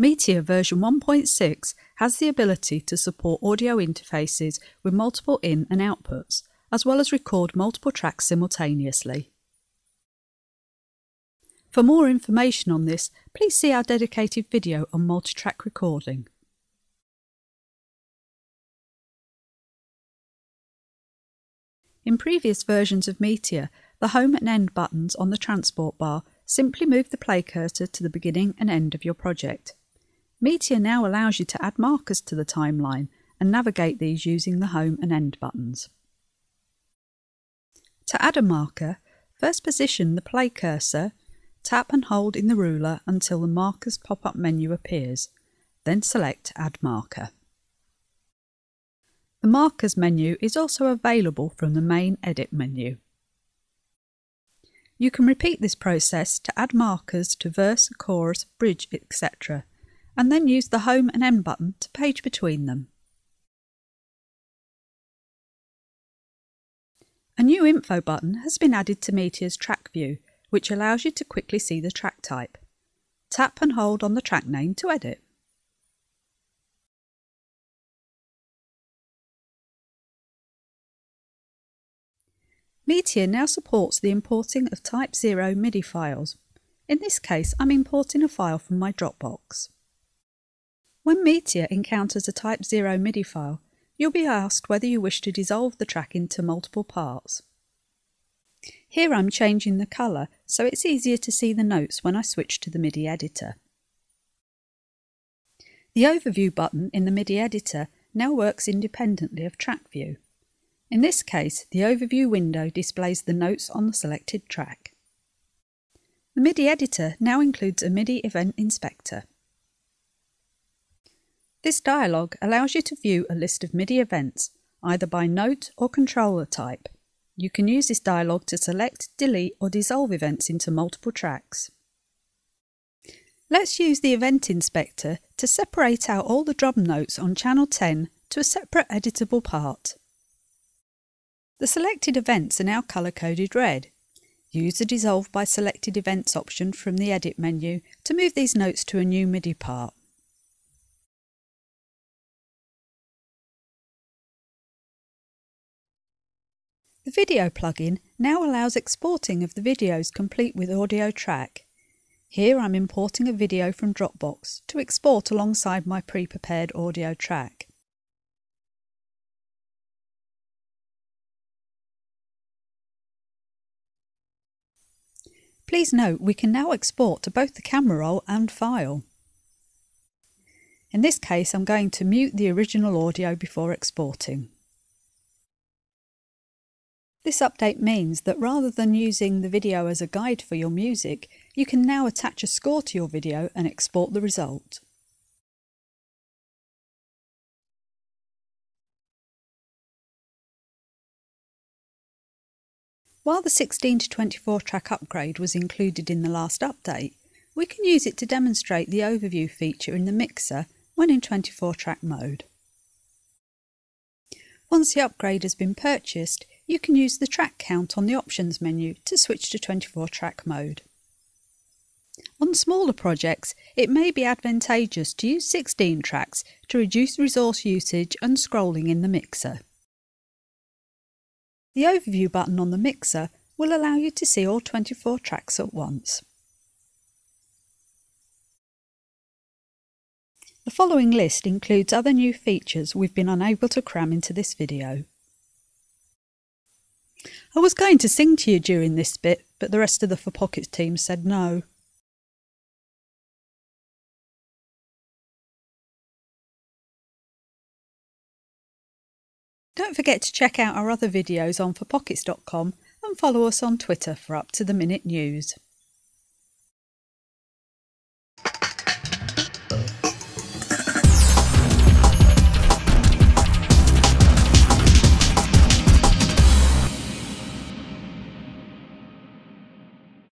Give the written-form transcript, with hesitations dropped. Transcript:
Meteor version 1.6 has the ability to support audio interfaces with multiple in and outputs, as well as record multiple tracks simultaneously. For more information on this, please see our dedicated video on multitrack recording. In previous versions of Meteor, the home and end buttons on the transport bar simply move the play cursor to the beginning and end of your project. Meteor now allows you to add markers to the timeline and navigate these using the home and end buttons. To add a marker, first position the play cursor, tap and hold in the ruler until the Markers pop-up menu appears, then select Add Marker. The Markers menu is also available from the main Edit menu. You can repeat this process to add markers to verse, chorus, bridge, etc., and then use the Home and End button to page between them. A new info button has been added to Meteor's track view, which allows you to quickly see the track type. Tap and hold on the track name to edit. Meteor now supports the importing of Type 0 MIDI files. In this case, I'm importing a file from my Dropbox. When Meteor encounters a Type 0 MIDI file, you'll be asked whether you wish to dissolve the track into multiple parts. Here I'm changing the colour so it's easier to see the notes when I switch to the MIDI editor. The Overview button in the MIDI editor now works independently of Track View. In this case, the Overview window displays the notes on the selected track. The MIDI editor now includes a MIDI event inspector. This dialog allows you to view a list of MIDI events, either by note or controller type. You can use this dialog to select, delete or dissolve events into multiple tracks. Let's use the Event Inspector to separate out all the drum notes on Channel 10 to a separate editable part. The selected events are now colour-coded red. Use the Dissolve by Selected Events option from the Edit menu to move these notes to a new MIDI part. The Video plugin now allows exporting of the videos complete with audio track. Here I'm importing a video from Dropbox to export alongside my pre-prepared audio track. Please note we can now export to both the camera roll and file. In this case I'm going to mute the original audio before exporting. This update means that rather than using the video as a guide for your music, you can now attach a score to your video and export the result. While the 16 to 24 track upgrade was included in the last update, we can use it to demonstrate the overview feature in the mixer when in 24 track mode. Once the upgrade has been purchased, you can use the track count on the options menu to switch to 24 track mode. On smaller projects, it may be advantageous to use 16 tracks to reduce resource usage and scrolling in the mixer. The Overview button on the mixer will allow you to see all 24 tracks at once. The following list includes other new features we've been unable to cram into this video. I was going to sing to you during this bit, but the rest of the 4Pockets team said no. Don't forget to check out our other videos on forpockets.com and follow us on Twitter for up-to-the-minute news.